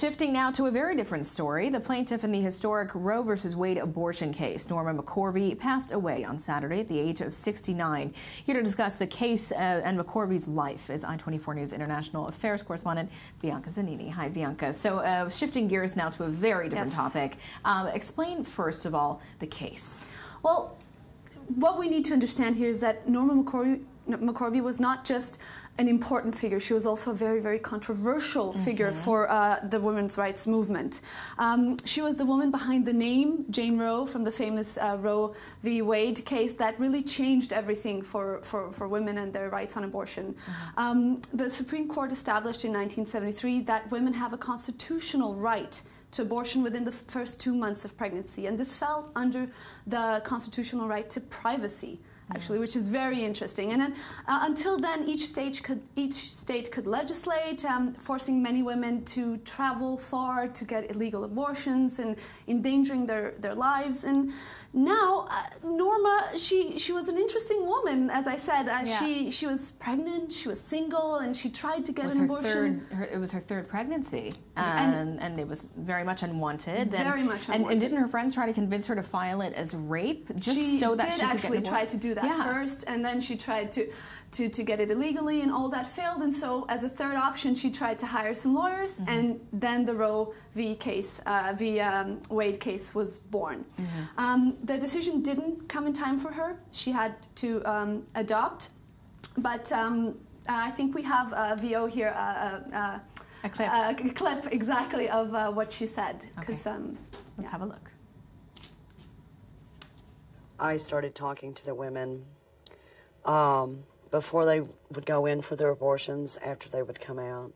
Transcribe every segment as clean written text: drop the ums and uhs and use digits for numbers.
Shifting now to a very different story, the plaintiff in the historic Roe v. Wade abortion case, Norma McCorvey, passed away on Saturday at the age of 69. Here to discuss the case and McCorvey's life is I24 News international affairs correspondent Bianca Zanini. Hi, Bianca. So shifting gears now to a very different topic. Explain, first of all, the case. Well, what we need to understand here is that Norma McCorvey was not just an important figure. She was also a very, very controversial figure for the women's rights movement. She was the woman behind the name Jane Roe from the famous Roe v. Wade case that really changed everything for women and their rights on abortion. The Supreme Court established in 1973 that women have a constitutional right to abortion within the first 2 months of pregnancy, and this fell under the constitutional right to privacy, actually, which is very interesting. And then, until then, each state could legislate, forcing many women to travel far to get illegal abortions and endangering their lives. And now, Norma, she was an interesting woman, as I said. She was pregnant, she was single, and she tried to get an abortion. It was her third pregnancy, and it was very much unwanted. And didn't her friends try to convince her to file it as rape, she did actually try to do that first, and then she tried to get it illegally, and all that failed. And so, as a third option, she tried to hire some lawyers, and then the Roe v. case, Wade case was born. The decision didn't come in time for her. She had to adopt, but I think we have a VO here, a clip exactly of what she said. Let's have a look. I started talking to the women before they would go in for their abortions, after they would come out.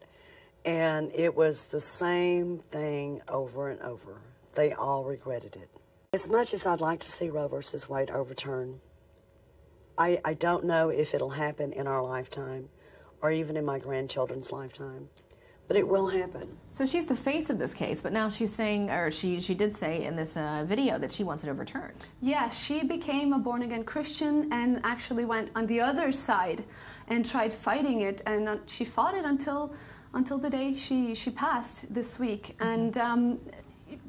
And it was the same thing over and over. They all regretted it. As much as I'd like to see Roe versus Wade overturned, I don't know if it'll happen in our lifetime or even in my grandchildren's lifetime. But it will happen. So she's the face of this case, but now she's saying, or she did say in this video, that she wants it overturned. Yeah, she became a born-again Christian and actually went on the other side and tried fighting it, and she fought it until the day she passed this week. And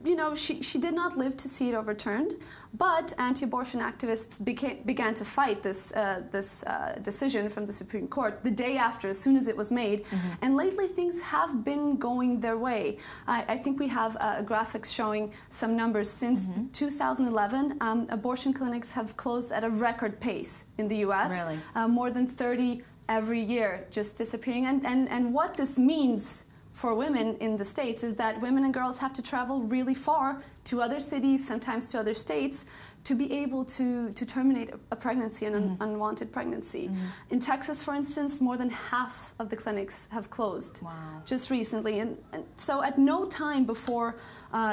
you know, she did not live to see it overturned, but anti-abortion activists began to fight this decision from the Supreme Court the day after, as soon as it was made. And lately, things have been going their way. I think we have graphics showing some numbers since 2011. Abortion clinics have closed at a record pace in the U.S. Really? More than 30 every year, just disappearing. And what this means for women in the States is that women and girls have to travel really far to other cities, sometimes to other states, to be able to terminate a pregnancy, an unwanted pregnancy. In Texas, for instance, more than half of the clinics have closed just recently. And so at no time before,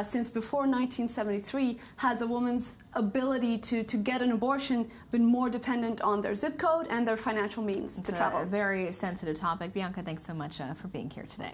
since before 1973, has a woman's ability to get an abortion been more dependent on their zip code and their financial means to travel. It's a very sensitive topic. Bianca, thanks so much for being here today.